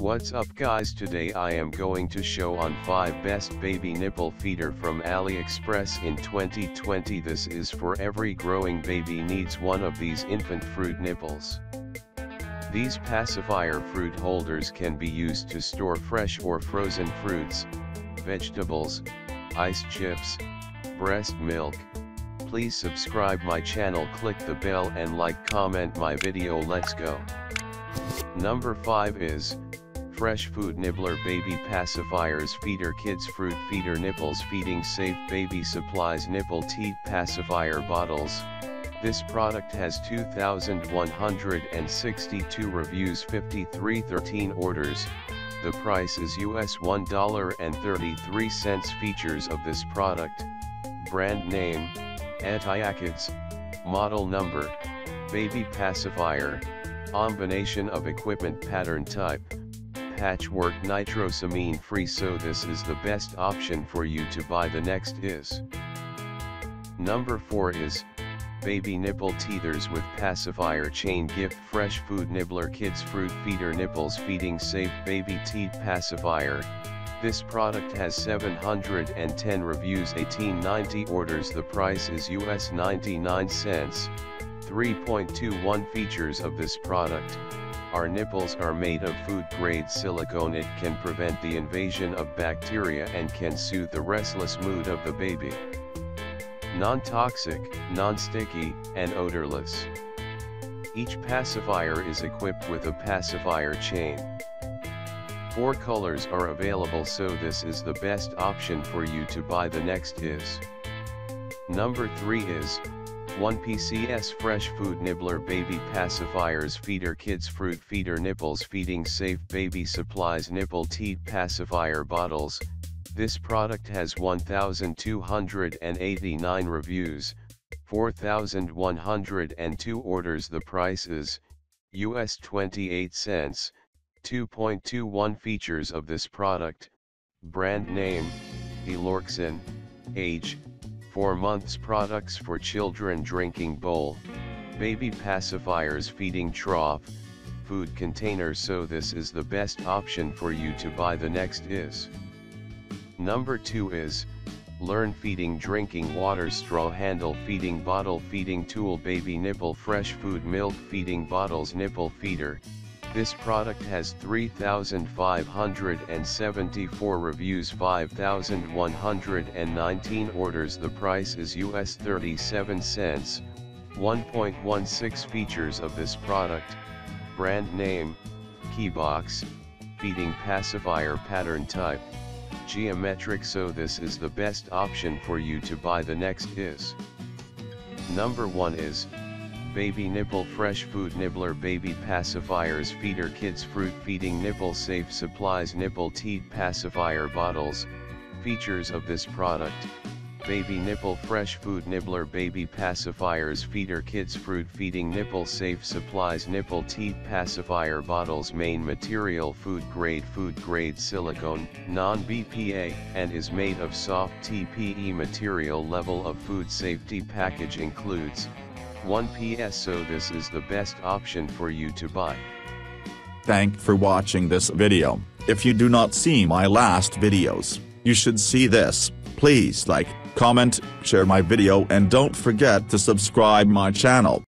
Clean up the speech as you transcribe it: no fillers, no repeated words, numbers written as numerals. What's up guys, today I am going to show on 5 best baby nipple feeder from AliExpress in 2020. This is for every growing baby needs one of these infant fruit nipples. These pacifier fruit holders can be used to store fresh or frozen fruits, vegetables, ice chips, breast milk. Please subscribe my channel, click the bell and like, comment my video, let's go. Number 5 is Fresh Food Nibbler Baby Pacifiers Feeder Kids Fruit Feeder Nipples Feeding Safe Baby Supplies Nipple Teat Pacifier Bottles. This product has 2,162 reviews, 5313 orders. The price is US$1.33. Features of this product: brand name, Etyakids; model number, baby pacifier; combination of equipment, pattern type, patchwork, nitrosamine free, so this is the best option for you to buy. The next is number 4 is baby nipple teethers with pacifier chain gift. Fresh Food Nibbler Kids Fruit Feeder Nipples Feeding Safe Baby Teat Pacifier. This product has 710 reviews, 1890 orders. The price is US$0.99. 3.21 Features of this product: our nipples are made of food-grade silicone. It can prevent the invasion of bacteria and can soothe the restless mood of the baby. Non-toxic, non-sticky, and odorless. Each pacifier is equipped with a pacifier chain. 4 colors are available, so this is the best option for you to buy. The next is number 3 is 1PCS Fresh Food Nibbler Baby Pacifiers Feeder Kids Fruit Feeder Nipples Feeding Safe Baby Supplies Nipple Teat Pacifier Bottles. This product has 1,289 reviews, 4,102 orders. The price is US$0.28. 2.21 Features of this product: brand name, Elorxin; age, 4 months. Products for children: drinking bowl, baby pacifiers, feeding trough, food container, so this is the best option for you to buy. The next is number 2 is Learn Feeding Drinking Water Straw Handle Feeding Bottle Feeding Tool Baby Nipple Fresh Food Milk Feeding Bottles Nipple Feeder. This product has 3,574 reviews, 5,119 orders. The price is US$0.37. 1.16 Features of this product: brand name, Keybox; feeding pacifier, pattern type, geometric, so this is the best option for you to buy. The next is number 1 is Baby Nipple Fresh Food Nibbler Baby Pacifiers Feeder Kids Fruit Feeding Nipple Safe Supplies Nipple Teat Pacifier Bottles. Features of this product: Baby Nipple Fresh Food Nibbler Baby Pacifiers Feeder Kids Fruit Feeding Nipple Safe Supplies Nipple Teat Pacifier Bottles. Main material: food grade silicone, non-BPA, and is made of soft TPE material. Level of food safety package includes 1PS, so this is the best option for you to buy. Thanks for watching this video. If you do not see my last videos, you should see this. Please like, comment, share my video and don't forget to subscribe my channel.